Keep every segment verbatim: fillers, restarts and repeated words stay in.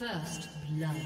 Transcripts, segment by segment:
First blood.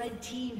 The red team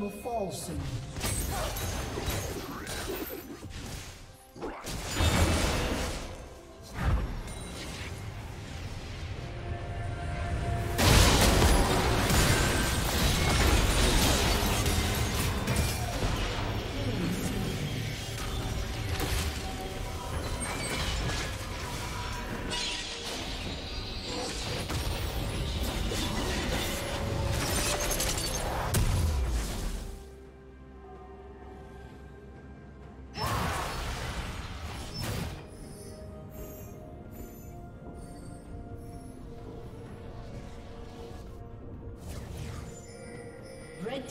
Will fall soon. Red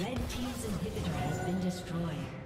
Red Team's inhibitor has been destroyed.